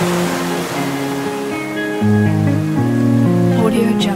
AudioJungle.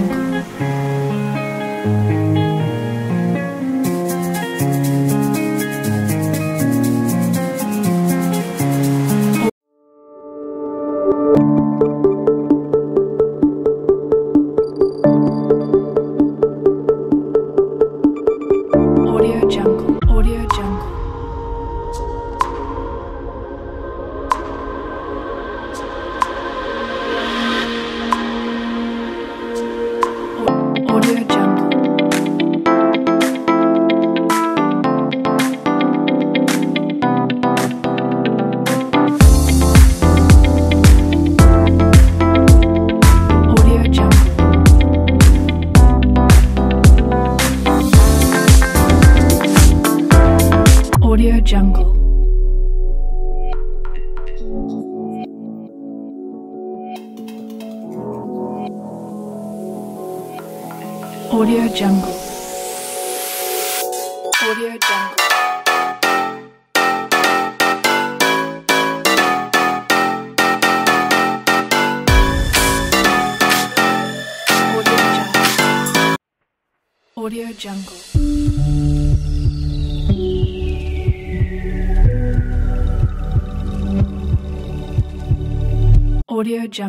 AudioJungle. AudioJungle. AudioJungle. AudioJungle. AudioJungle. AudioJungle. AudioJungle. AudioJungle.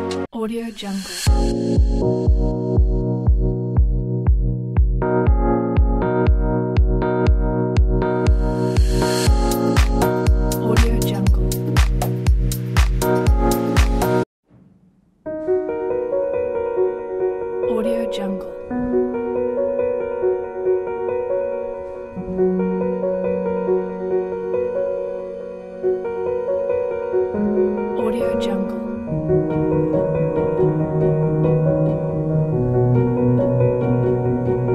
AudioJungle. AudioJungle. AudioJungle. AudioJungle. AudioJungle. AudioJungle. AudioJungle. AudioJungle. AudioJungle. AudioJungle. AudioJungle.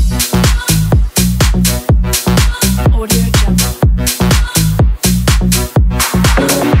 AudioJungle.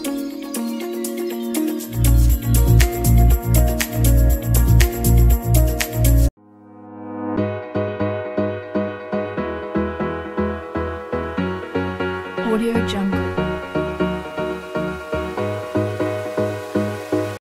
AudioJungle.